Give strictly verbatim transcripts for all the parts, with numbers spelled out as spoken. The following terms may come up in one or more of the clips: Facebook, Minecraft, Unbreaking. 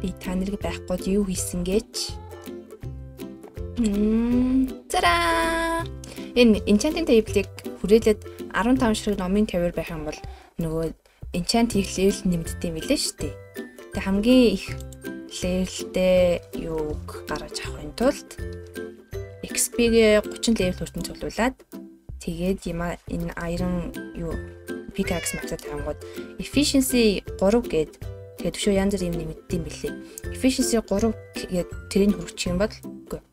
Би та нарыг байхгүй юу хийсэн гэж. Мм. Тараа. Энэ enchanting table-ийг хүрээлээд fifteen ширхэг номын тавиар байх юм бол нөгөө enchant хийх level нэмэгддэм билээ шүү дээ. Тэг хамгийн их level-тэй юуг гаргаж авахын тулд экс пи-г thirty level хүртэл цуглуулад тэгээд яма энэ iron юу pickaxe мацад хангууд efficiency three гээд тэгээд төшөө янз бүр юм нэмэгддэм билээ. Efficiency three гээд тэрийг хөрчих юм бол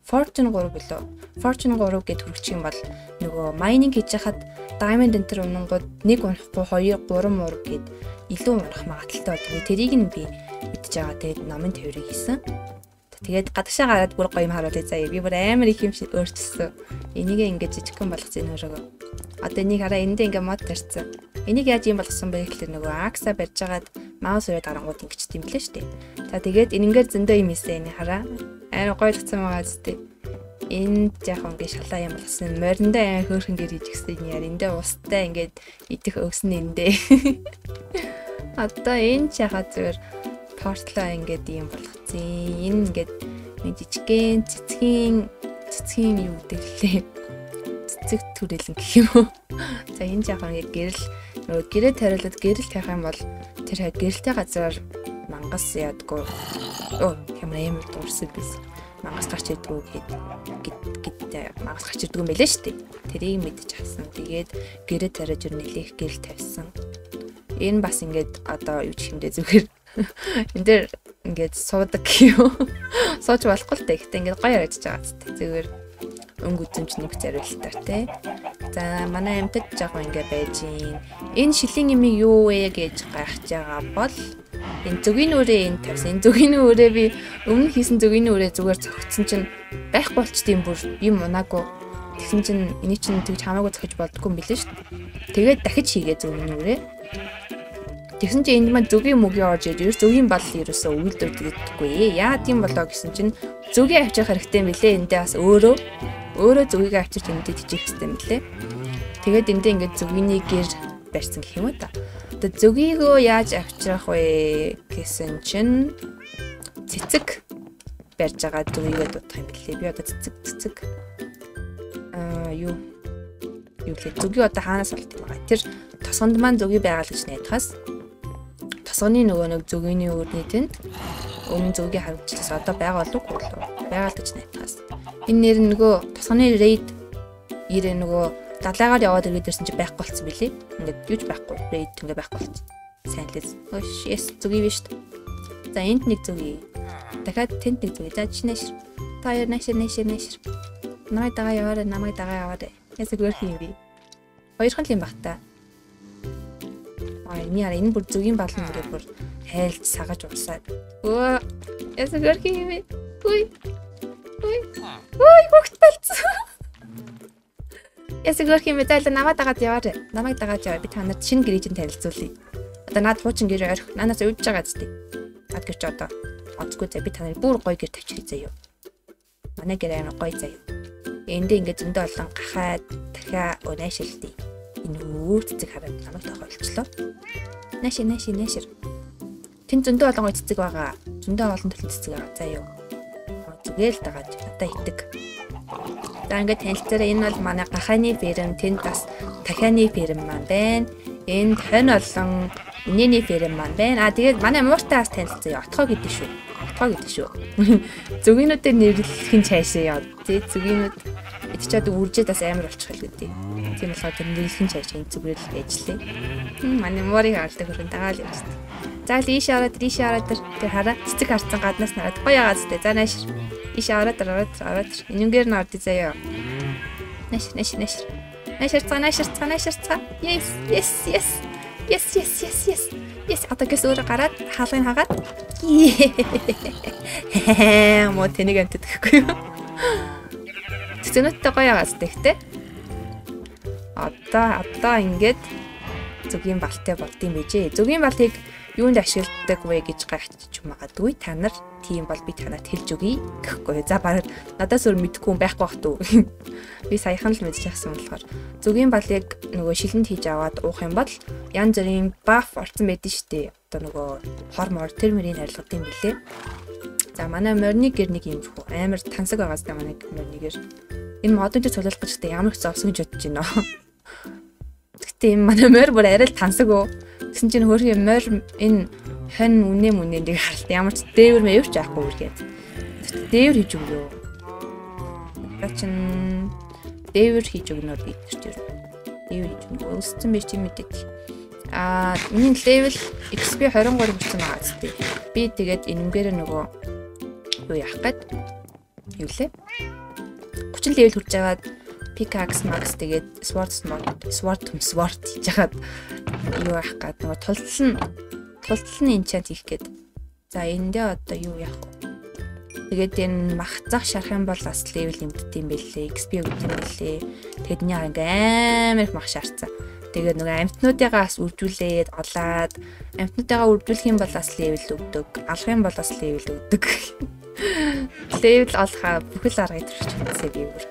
fortune three билүү. Fortune three гээд хөрчих юм бол нөгөө mining хийж хахад diamond enter унангууд one унахгүй two three муур гээд илүү унах магадлалтай. Тэгээд тэрийг нь би мэдж байгаа. Тэгээд намын тээврийг хийсэн. Тэгээд гадагшаа гараад бүр гоё юм харуулъя заяа. Би бүр амар их юм шиг өөрчилсөн. Энийг ингэж жижигхэн болгосон өөрөө. Одоо энийг хараа эндээ ингээ мод тарьсан. Энийг яаж юм болгосон бэ гэхлээр нөгөө акса барьж агаад маус өрөө дарангууд ингэж тэмлээ штэ. За тэгээд энэнгээр зөндөө юм ийсэн энийг хараа. Амар гойлгцсан байгаа зү. Энд яг ингээ шалаа юм болсон. Мориндоо амар хөөрхөн гэр хийжсэн яар эндээ устай ингээд идэх өгсөн эндээ. Одоо энэ чаха зүгээр портлоо ингээд юм болгоцсон. Энэ ингээд мэдчихгэн цэцгийн цэцгийн юу гэдэлээ. Цэцэг төрөлн гэх юм уу. За энэ жаахан ингээд гэрэл нөгөө гэрээ тариулаад гэрэл тавих юм бол тэр хаа гэрэлтэй газар мангас яадгүй. Оо хэмээн юм дуурсан биз. Мангас гарч ирдгүү гэд гэдтэй мангас гарч ирдгүү юм байлээ шүү дээ. Тэрийг мэдчихсэн. Тэгээд гэрээ тариаж өр нэлээх гэрэл тавьсан. Энэ бас ингээд одоо юу ч хэмдэ зүгээр энэ дээр ингээд суудаг юм. Сууж болохгүй л тэгтээ ингээд гоё яриж байгаа зү. Зүгээр өнгө үзэмжний зэрүүлэлттэй тий. За манай амтд жоохон ингээд байж гин. Энэ шилийн юм юу вэ гэж гаргаж байгаа бол энэ зүгийн үрээ энэ тавьсан. Энэ зүгийн үрээ би өмнө хийсэн зүгийн үрээ зүгээр цогцсон чинь байх болчтой юм бүр юм унаагүй. Тэгсэн чинь эний чинь тэгж хамаагүй цогж болдггүй юм билээ шүү дээ. Тэгээд дахиж хийгээ зүгийн үрээ. Тэгсэн чинь энд маань зүгийн мөгийн орж ирж зүгийн бал ерөөсөө үйлдвэрлэдэггүй. Яа тийм болоо гэсэн чинь зүгийн авчих хэрэгтэй мэлээ. Эндээ бас өөрөө өөрөө зүгийг авчирч эндээ тижих хэрэгтэй мэлээ. Тэгээд эндээ ингээд зүгийний гэр барьсан гэх юм уу та. Одоо зүгийгөө яаж авчрах вэ гэсэн чинь цэцэг барьж байгаа зүгийгээ дуудах юм мэлээ. Би одоо цэцэг цэцэг аа юу юу лээ зүгий одоо хаанаас олд юм бэ? Тэр тосгонд маань зүгий байгаа л гэж найдахаас тосгоны нөгөө нэг зүгийн өрний тэнд өмнө зүгийн харамчлаас одоо байгаа болов уу байгаа л гэж найдахаас энэ нэр нөгөө тосгоны рейд ирээ нөгөө далайгаар яваад ирээд ирсэн чи байхгүй болсон билээ ингээд юуч байхгүй рейд ингээ байхгүй болсон сайн лээс оош эс зүгийн биш за энд нэг зүгий дахиад тэнд нэг зүгий за чинэш таяр нэш нэш нэш намайг дагаа яваарэ намайг дагаа яваарэ ясаг өөр юм би хоёр хан л юм багтаа. Аа яа энэ бүр зүгийн балан ингээд бүр хайлт сагаж урсаад. Өө ясаг өрхи юм бэ? Хүй. Хүй. Хүй хөхтөлцөө. Ясаг өрхи юм бэ? Зайл намаа дагаад яваарэ. Намайг дагаад яваа. Би танарт шинэ гэрээжин танилцуулъя. Одоо наад хуучин гэрээ орхи. Нанаас өвдөж байгаа зү. Наад гэрч одоо онцгүй зэ би таныг бүр гоё гэр тавьчих заяа. Манай гэрээ гоё заяа. Эндээ ингээд зөндөө олон гахаад дахиа унашилтий. Энэ өөр цэцэг хараад намайг тохиолчлоо. Нааш нааш нааш. Тэн зөндөө олон цэцэг байгаа. Зөндөө олон төрлийн цэцэг байгаа. За юу. Тэгэл дагаад одоо итэг. За ингээд танилцаараа энэ бол манай гахааны ферм, тэнд бас тахианы ферм маань байна. Энд тань олон инээний ферм маань байна. Аа тэгээд манай мууртаас танилцъя. Отхоо гэдэг шүү. Отхоо гэдэг шүү. Зүгийнүүдээр нэрлэх нь цаашаа яа. Тэ зүгийнүүд идчихэд үржээд бас амар болчих л гэдэг. Тийм болохоор нэрлэхэн чашаа зүгээр л ажиллая. Манай морийг хаалдаг хөрөнд дагаал юм шүү. За л ийш ороод ийш ороод тэр хараа цэцэг харцсан гаднаас нараад гоё яагаад зү. За нааш. Ийш ороод ороод ороод энэнгээр нь ордё заяа. Нааш нааш нааш. Нааш цаа нааш цаа нааш цаа. Yes yes yes. Yes yes yes yes. Yes атакс өөр гараад хаалгыг хагаад. Мод тэнийг амтдаггүй юу? Цэцэгнүүдтэй гоё яагаад зү ихтэй. Одоо одоо ингээд зүгийн балтай болдгийм бижээ. Зүгийн балтыг юунд ашигладаг вэ гэж гайхчих магадгүй. Та нар тийм бол би танад хэлж өгье гэхгүй. За бараг надаас өөр мэдэхгүй юм байхгүй бах туу. Би саяхан л мэдчихсэн болохоор зүгийн балыг нөгөө шилэнд хийж аваад уух юм бол янз бүрийн баф орсон байдэн штэ. Одоо нөгөө хормор тэр мөрийн арилгад юм билээ. За манай морины гэрник юм зү амар тансаг байгаа зэ манай моринийгээр. Энэ модонч цуглуулах гэж та ямар их зовсон гэж бодож байна. Гэтэ энэ манай морь бүр арай л тансаг уу. Тэгсэн чинь хөрхийн морь энэ хань үнэ мүнэнийг харалт ямар ч дээвэр мэвч аахгүй үргээд. Дээвэр хийж өгөө. Гачин дээвэр хийж өгнөр бид тэр чинь. Дээвэр хийж өгнө. Өлсцэн биш тийм мэдээ. А миний level икс пи двадцать три болсон байгаа зү. Би тэгээд энэмгээр нөгөө юу яах гээд юу лээ? тридцать level хүрч жагаад pickaxe max тэгээд sword sword sword жагаад юу яах гээд нөгөө тулцсан тулцсны enchant хийх гээд. За эндээ одоо юу яах вэ? Тэгээд энэ мах зах шарах юм бол бас level нэмдэх юм бэлээ. икс пи өгдөг юм бэлээ. Тэгэд энэ ингээм амар их мах шаарцсан. Тэгээд нөгөө амтнуудыгаа бас үржүүлээд олаад амтнуудыгаа үржүүлэх юм бол бас левел өгдөг, алах юм бол бас левел өгдөг. Левел олохоо бүхэл арга идэвхтэй гэсэн юм бүр.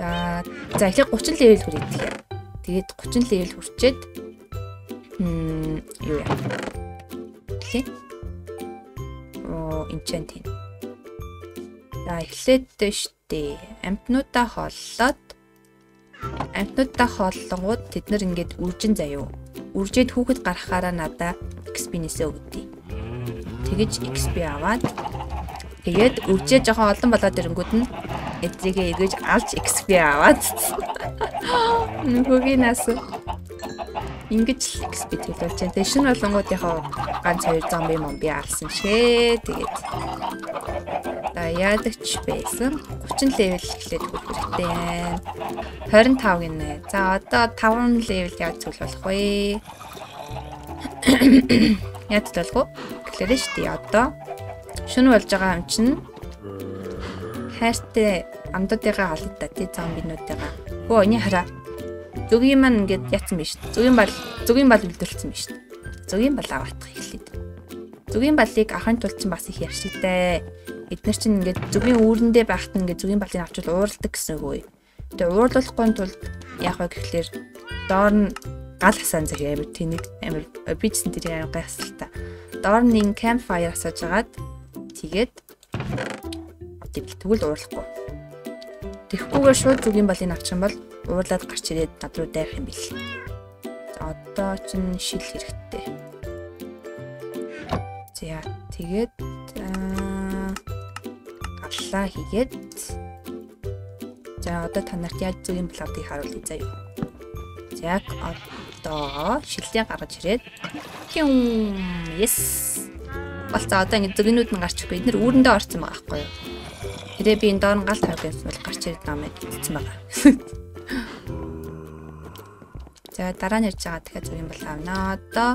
За за эхлээд тридцать левел хүрээдлээ. Тэгээд тридцать левел хүрчээд хмм юу яа. Тэ. Оо enchant. За эхлээд дэжтэй амтнуудаа холлоод амтнуудаа хооллонгууд тэд нар ингээд үржин заяо. Үржээд хүүхэд гарахаараа надаа икс пи нээсэ өгдөө. Тэгэж икс пи аваад тэгээд үржээ жоохон олон болоод ирэнгүүт нь эцэгээ эргэж алж икс пи аваад нүгөөгийн нас ингэж л икс пи төлүүлж байна. Тэшн болонгуудынхаа ганц хоёр зам юм би алсан шээ. Тэгээд яадагч байсан. тридцать level эхлээд хүрхтэй. двадцать пять гинэ. За одоо пять level яаж цуглуулах вэ? Яаж цуглуулах вэ? Гэхлээрээ шүү дээ. Одоо шүн болж байгаа юм чинь хайртай амдуудыгаа халдаа тий зомбинуудыгаа. Хөө энэ хараа. Зүгийн маань ингээд яцсан биш. Зүгийн бал зүгийн бал үлдүүлсэн биш. Зүгийн бал аваадах эхлээд. Зүгийн балыг ахын тулцсан бас их яршигтай. Эднэр чинь ингээд зүгийн үүрэндээ байхад ингээд зүгийн балыг авчвал ууралдаг гэсэн үг. Тэгээ уурлуулахгүй тулд яах вэ гэхлээр доор нь гал хасан зэрэг амир тэнийг амир бичсэн тэрийг амир гайхсалтай. Доор нь ин campfire асааж агаад тэгээд тэгвэл тэгвэл уурлахгүй. Тэгхгүйгээр шууд зүгийн балыг авчих юм бол уурлаад гарч ирээд над руу дайрах юм бэл. За одоо чинь шил хэрэгтэй. За тэгээд аллаа хийгээд за одоо та нарт яаж зүйн блогыг харуулъя заяа. За одоо шилдээ гаргаж ирээд юм yes. Болцоо одоо ингэ зөгнүүд нь гарч ирэв. Бид нэр үүрэндээ орсон байгаа байхгүй юу? Тэрээ би энэ доор нь гал тавьсан бол гарч ирээд намайг хэлсэн байгаа. За дараа нь ирж байгаа тэгэхээр зүйн блог авнаа. Одоо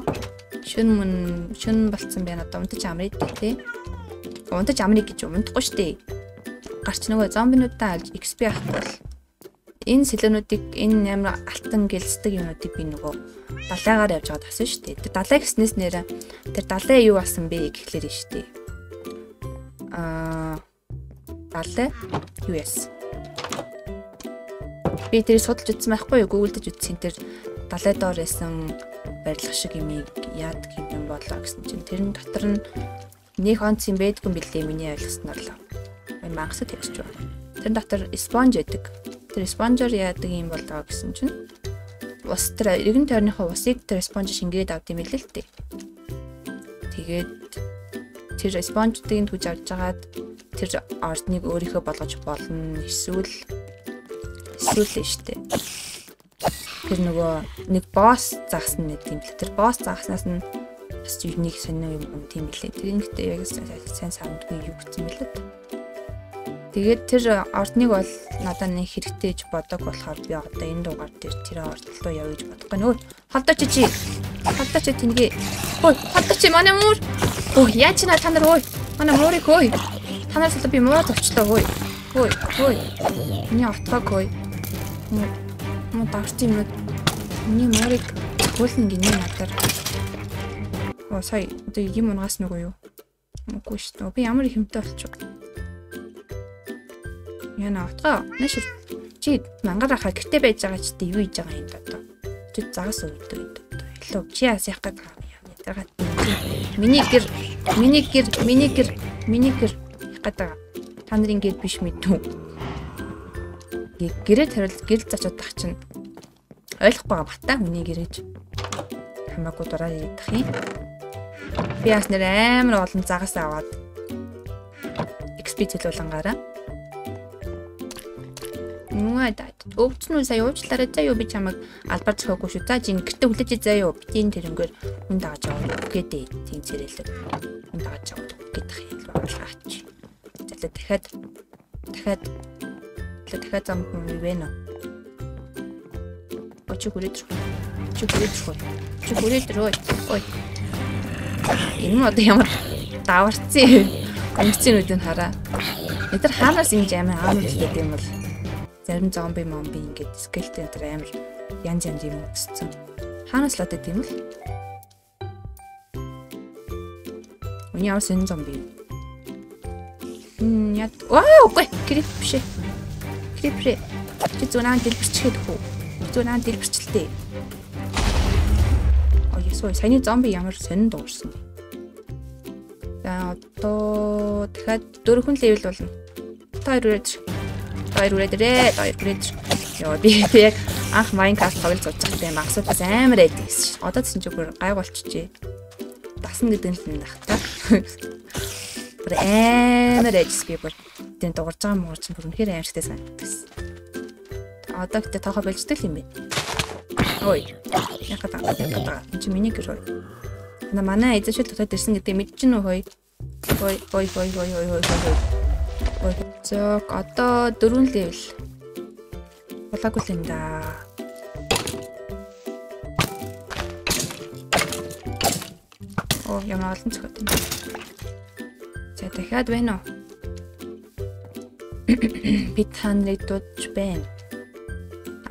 шүн мөн шүн болцсон байна. Одоо унтаж амрыг тий. Унтаж амрыг гэж унтахгүй шүү дээ. Гарч нөгөө зомбинуудаа алж икс пи авах бол энэ сэлэнүүдийг энэ амар алтан гэлсдэг юмнуудыг би нөгөө далайгаар явж аваад авсан шүү дээ. Тэр далай гэснээс нэр тэр далай юу болсон бэ гэхлээр нь шүү дээ. Аа далай юу яасан? Би тэрийг судалж үзсэн байхгүй юу? Гуглдаж үзсэн тэр далай доор байсан барилга шиг юм яад гэм юм болоо гэсэн чинь тэрэн дотор нь нэг онц юм байдгүй билээ миний ойлгосноор л. Мэн мангас тэгж байна. Тэр дотор спонж байдаг. Тэр спонжор яадаг юм болоо гэсэн чинь ус тэр иргэн тойрныхоо усыг тэр спонж шингээд авд юм л л тээ. Тэгээд тэр спонжтыг түүж авч жагаад тэр ордныг өөрийнхөө болгож болно эсвэл эсвэл штэ. Тэр нөгөө нэг босс загсан гэдэг юм л. Тэр босс загснаас нь бас юуник сонио юм тийм билээ. Тэрнийхтэй яг сайн сандгүй юу гэсэн мэлэд. Тэгээд тэр ордныг бол надад нэг хэрэгтэйж бодог болохоор би одоо энэ дугаар дээр тэр ордлоо явъя гэж бодох гэнэ. Холдооч чи. Холдооч тэнгэ. Хөөе, холдооч чи манай муур. Оо яа чи надад нар хөөе. Манай муурыг хөөе. Танаас л би муур толчлоо хөөе. Хөөе, хөөе. Миний отгоо хөөе. Муу багт юм уу? Миний муурыг хөөсөн гинэ надад. Оо сая одоо юм унгаас нөгөө юу? Үгүй шүү дээ. Би ямар их хэмтэй болчих. Яна утга. Нэшир чи мангар ахаа гэртээ байж байгаа ч дээ юу хийж байгаа юм даа. Чи загас өгдөг юм даа. Илүү чи яс яхах гэдэг юм. Ядаргаа. Миникер, миникер, миникер, миникер. Хатаа. Та нар ингэж биш мэдүү. Гэрээ тарилж гэрэл зачаад тах чинь. Ойлгохгүй байгаа бата хүний гэрээж. Хамаагүй дураа идэх юм. Би бас нэр амар олон загас аваад экспит зөөлөнгөөрэ. Нууад өвчнөө сая уучлаарай заяо би чамайг албар цохоогүй шүү. За чинь гэртээ хүлээж заяо. Битийн тэрнгээр хүн дааж аваад гэдэг тийм зэрэлэг. Хүн дааж аваад гэдэг хэл багчаач. Зэлээ дахиад дахиад дахиад зам хүн ивэнэ. Очгүрэт. Чүгүрэт. Чүгүрэт рой. Ой. Энэ нь одоо ямар даварцсан гомцнуудын хараа. Эдгээр хаанаас ингэж амин аав гэдэг юм бол зарим зомби момби ингэж скелтэн дээр амир янз янз юм өссөн. Хаанаас л одоо тийм л? Үний авсан зомби. Хм яа. Оо гой крипшэ. Крипшэ. Чи зунаан дэлбэрчихэд хөө. Зунаан дэлбэрчлээ. Ой, саяны зомби ямар сонинд уурсан. За одоо дахиад дөрвөн левел болно. Хоёр үрээд. Хоёр үрээд ээ, хоёр үрээд. Яа би яг анх Minecraft тоглож байгаа юм. Асуутас амар байдаг гэсэн. Одоо тийм ч зүгээр гай болчихжээ. Дасна гэдэг нь нахтаа. Бүр амар ажис би бүр тэн дуурж байгаа юм уу чинь бүр үнэхээр амарчтай санагдсан. Одоо гэдэг тохоо болждаг юм бэ. Ой. Яг та. Чи миний гэрээ. На манай эцэс төтөд ирсэн гэдэг мэдчихэн үү хөөе. Ой ой ой ой ой ой ой. Ой цог одоо дөрөв левел. Болоогүй л юм да. Оо ямар олон цогт юм. За дахиад байна уу? Би таныг дуудаж байна.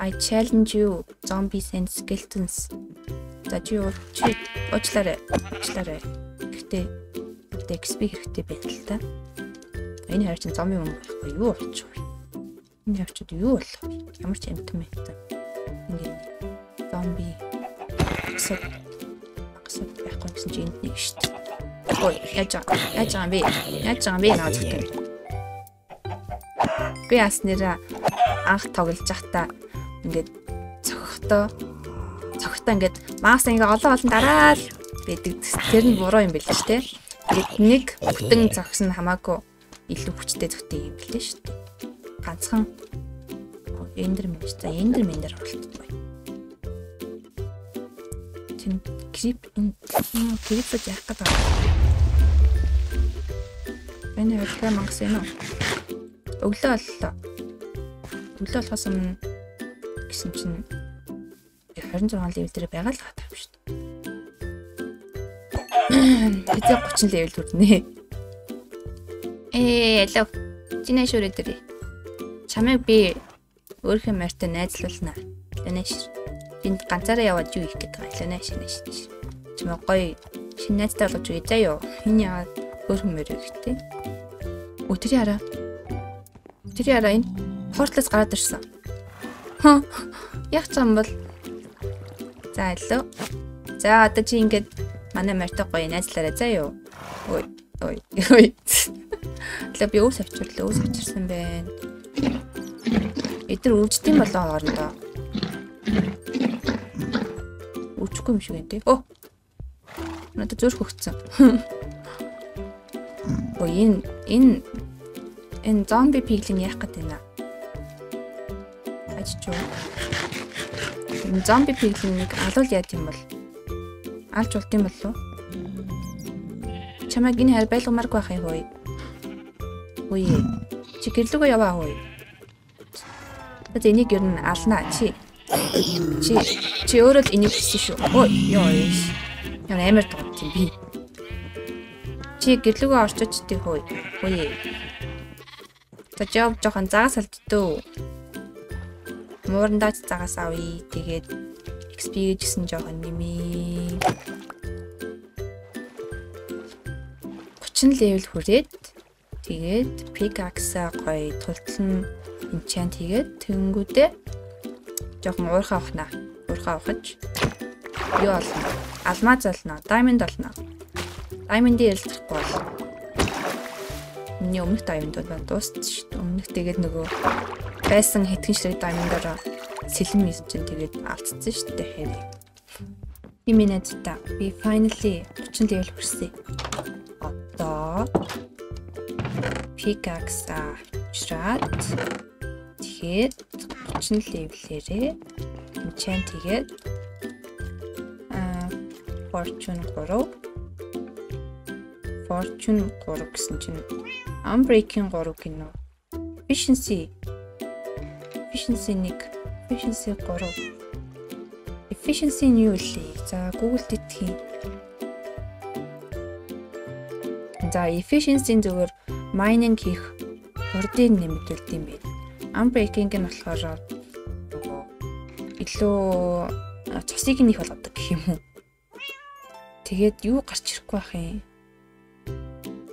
I challenge you, zombies and skeletons. That you are cheat. Очлаарай. Очлаарай. Гэхдээ экс пи хэрэгтэй байна л да. Энэ хайр чинь зомби юм болохгүй юу болчих вэ? Энэ явчд юу болох вэ? Ямар ч амтэн мэт. Ингээд зомби хэсэг хэсэг байхгүй гэсэн чинь энд нэг шүү дээ. Ой, яаж яаж юм бэ? Яаж юм бэ наад чинь? Би аснера анх тоглож байхдаа ингээд цогтоо цогтоо ингээд маас ингээ олон олон дараал байдаг. Тэр нь буруу юм билээ шүү дээ. Ингээд нэг бүтэн цогс нь хамаагүй илүү хүчтэй цогтой юм билээ шүү дээ. Ганцхан эндер мэдж та эндер мендер болт бай. Тин крип ин крип яах гэдэг байна. Энэ хөлтэй мангас юм уу? Өглөө боллоо. Өглөө болохоос өмнө гэсэн чинь двадцать шесть левел дээр байгаа л хатаа шүү дээ. Бид яг тридцать левел хүрнэ. Ээ, алло. Чиний шүрэ дээр. Чамайг би өөрхөн мартаа найзлуулна. Лэнэш. Энд ганцаараа яваад юу их гэдэг юм лэнэш нэш. Чамайг гоё шинэ найзтай болгож өгье заяо. Хин яваад өөрхөн мөрөө ихтэй. Өтри хараа. Өтри хараа энэ хурдлаас гараад ирсэн. Хм. Яг зам бол. За илүү. За одоо чи ингээд манай мартай гоё найзлаарай заяо. Ой, ой, ой. Л би өөс авчирлаа, өөс авчирсан байна. Эдгээр өвчтэн болон хоорондоо. Өвчгүй юм шиг энэ тий. Оо. Надад зөөрх өгцөн. Ой, энэ энэ энэ зомби пиглин яах гэдэг юм аа. Ажиж юу? Зомби пиглинг алуул яд юм бол алж болт юм болов уу? Чамайг энэ хайр байлгамааргүй байх юм хөөе. Үе. Чи гэрлүүгөө яваа хөөе. Тэ энийг ер нь алнаа чи. Чи чи өөрөө л энийг хийсэн шүү. Ой, ёо. Яна амар тууд чи би. Чи гэрлүүгөө орчиж тий хөөе. Үе. За жоо жоохон загас алд дөө. Муурандаа цагаас авъя. Тэгээд экс пи гэсэн жоохон нэмээ. тридцать левел хүрээд тэгээд pickaxe-аа гоё тултална enchant хийгээд тэнгүүдээ жоохон уурхаа авахна. Уурхаа авахч юу олно? Алмаз олно, diamond олно. Diamond ялдах бол миний өмнөх diamond-ууд байна дуусчих. Өмнөх тэгээд нөгөө байсан хэдгэнчлэг diamond-аараа сэлэн мисч энэ тэгээд алдсан шүү дээ хэрэг. Иминэт та би finally thirty level хүрсэн. Одоо pickaxe авчираад тэгээд thirty level-ээрээ enchant тэгээд аа fortune three Fortune three гэсэн чинь Unbreaking three гинөө. Efficiency. Efficiency one. Efficiency three. Efficiency нь юу вэ? За Google-д итгэхийн. За efficiency зүгээр mining хийх хурдыг нэмэгдүүлдэг юм байна. Unbreaking нь болохоор илүү цусыг нь их болгодог гэх юм уу. Тэгээд юу гарч ирэхгүй байх юм?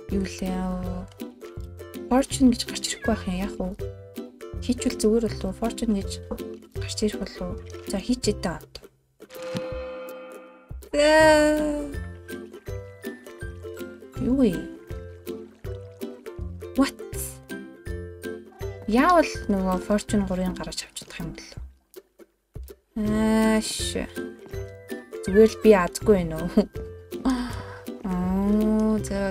Юу лээ fortune гэж гарч ирэхгүй байх юм яах вэ? Хийчихвэл зүгээр болов уу? Fortune гэж гарч ирэх болов уу? За хийчээ даа. Юу вэ? What? Яавал нөгөө fortune three-ын гараж авч чадах юм бол. Аа ш. Зүгээр л би азгүй байна уу? За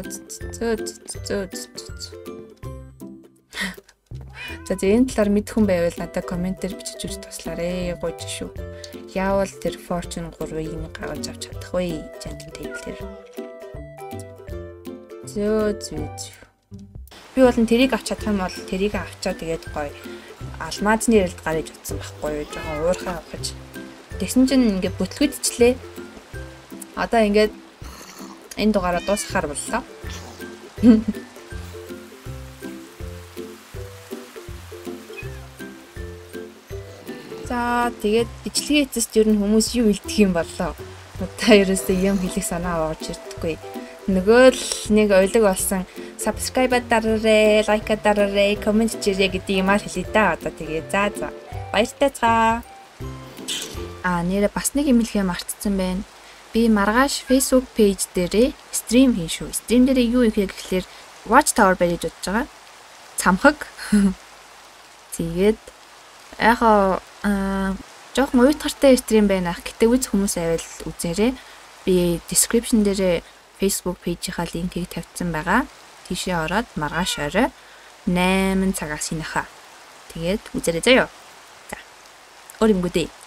энэ талаар мэдхэн байвал надад комментээр бичиж өгч туслаарай. Гож шүү. Яавал тэр Fortune three-ийг гаргаж авч чадах вэ? Gentle table-ээр. Зөө зөө. Би бол тэрийг авч чадах юм бол тэрийг авчаа тэгээд гоё алмазны ярилд гараа гэж утсан байхгүй юу? Жохон уурхай авах гэж. Тэгсэн чинь ингээд бүтлгүүдчлээ. Одоо ингээд энэ дугаараа дуусгахаар боллоо. За тэгээд ижлэгийн эцэст ер нь хүмүүс юу илтгэх юм боллоо. Та ерөөсөө юм хэлэх санаа авч ирдэггүй. Нөгөө л нэг ойлог болсон subscribe дараарай, like дараарай, comment хийрээ гэдэг юмар хэлээ да. Одоо тэгээд за за баяртайцгаа. Аа нэрээ бас нэг юм хэлэхээ мартсан байна. Би маргааш Facebook page дээрээ стрим хийн шүү. Стрим дээрээ юу их гэхлээр Watch Tower байж удаж байгаа. Цамхаг. Тэгээд яг аа жоохон уйтгартай стрим байна ах. Гэтэ үз хүмүүс аваад үзээрэй. Би description дээрээ Facebook page-ийнхаа линкийг тавьсан байгаа. Тийшээ ороод маргааш орой eight цагаас инаха. Тэгээд үзээрэй заяа. За. Өрөнгөдэй.